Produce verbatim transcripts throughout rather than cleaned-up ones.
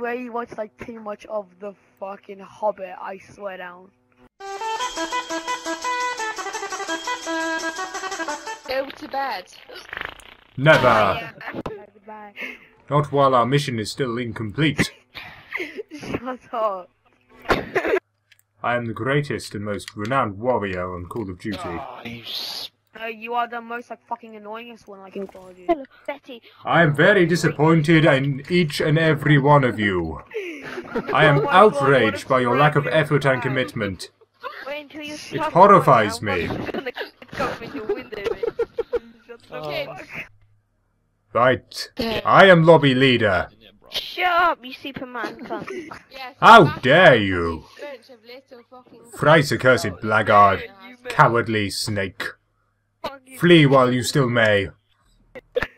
swear you watched like too much of the fucking Hobbit, I swear down. Go to bed. Never! Yeah. Bye. Not while our mission is still incomplete. Shut up. I am the greatest and most renowned warrior on Call of Duty. Oh, you Uh, you are the most like fucking annoyingest one I can call you. Hello, Betty. I am very disappointed in each and every one of you. I am outraged by your lack of effort and commitment. It horrifies me. Right. I am lobby leader. Shut up, you Superman cunt. How dare you! Thrice accursed blackguard, cowardly snake. Flee while you still may.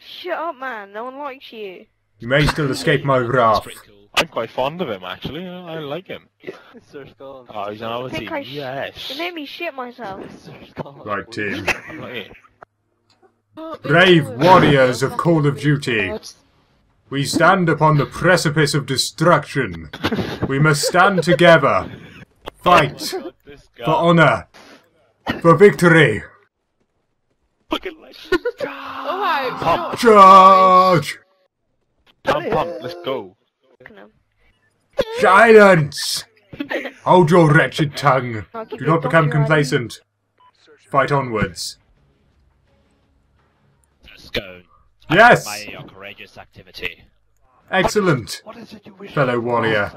Shut up, man. No one likes you. You may still escape my wrath. Cool. I'm quite fond of him, actually. I like him. Sir Scone. Oh, he's an Aussie. I I yes. It made me shit myself. Right, team. Brave warriors of Call of Duty. We stand upon the precipice of destruction. We must stand together. Fight. Oh God, for honour. For victory. Fucking like oh, pump. Charge! Pump, pump, let's go. Silence! Hold your wretched tongue. Do not become complacent. Fight onwards. Let's go. Yes! By your courageous activity. Excellent, fellow warrior.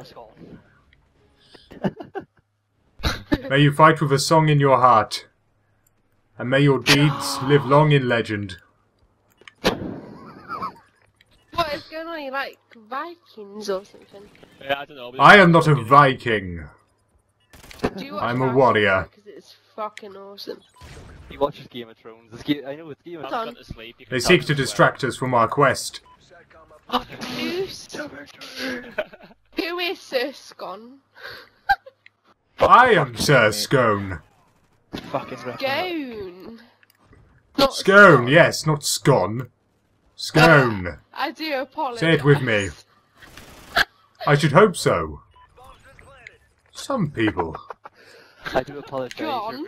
May you fight with a song in your heart. And may your deeds live long in legend. What is going on? You're like Vikings or something. Yeah, I don't know. I am not a Viking. Do you watch I'm a warrior. Because it's fucking awesome. He watches Game of Thrones. It's Ga I know it's Game of Thrones. They seek to distract us from our quest. Oh, who is Sir Scone? I am Sir Scone. Fucking Scone. Not Scone, yes, not Scone. Scone. Uh, I do apologize. Say it with me. I should hope so. Some people. I do apologize. John.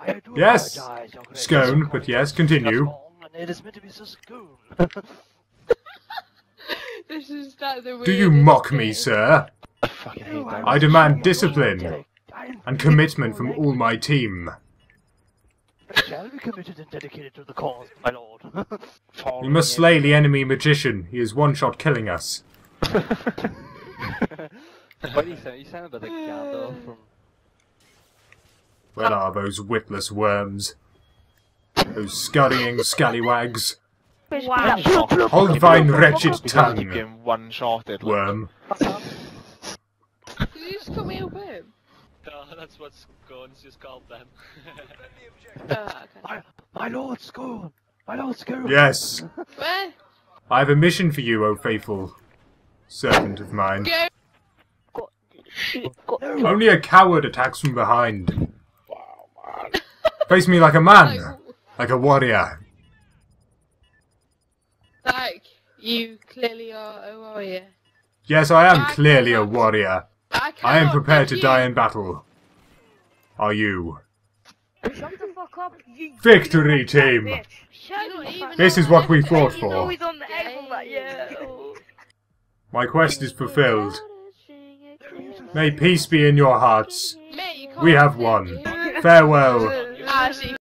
I do yes. Apologize. Scone, but yes, continue. It is meant to be so Scone. This is that the do you mock me, sir? I, fucking hate that. I demand discipline. And commitment from all my team. Shall be committed and dedicated to the cause, my lord. We must slay the enemy magician. He is one shot killing us. What do you say? You sound a bit like Gandalf from. Where are those whipless worms? Those scurrying scallywags? Hold thine wretched tongue, worm. Did you just call me a worm? No, that's what Scone's just called them. uh, my, my lord Scone! My lord Scone! Yes! Where? I have a mission for you, O faithful servant of mine. Go. Go. No. Only a coward attacks from behind. Wow, man. Face me like a man, like, like a warrior. Like, you clearly are a warrior. Yes, I am I clearly a warrior. I, I am prepared to you. die in battle. Are you? Shut the fuck up, you victory team! Bitch. This is what we fought for. My quest is fulfilled. May peace be in your hearts. We have won. Farewell.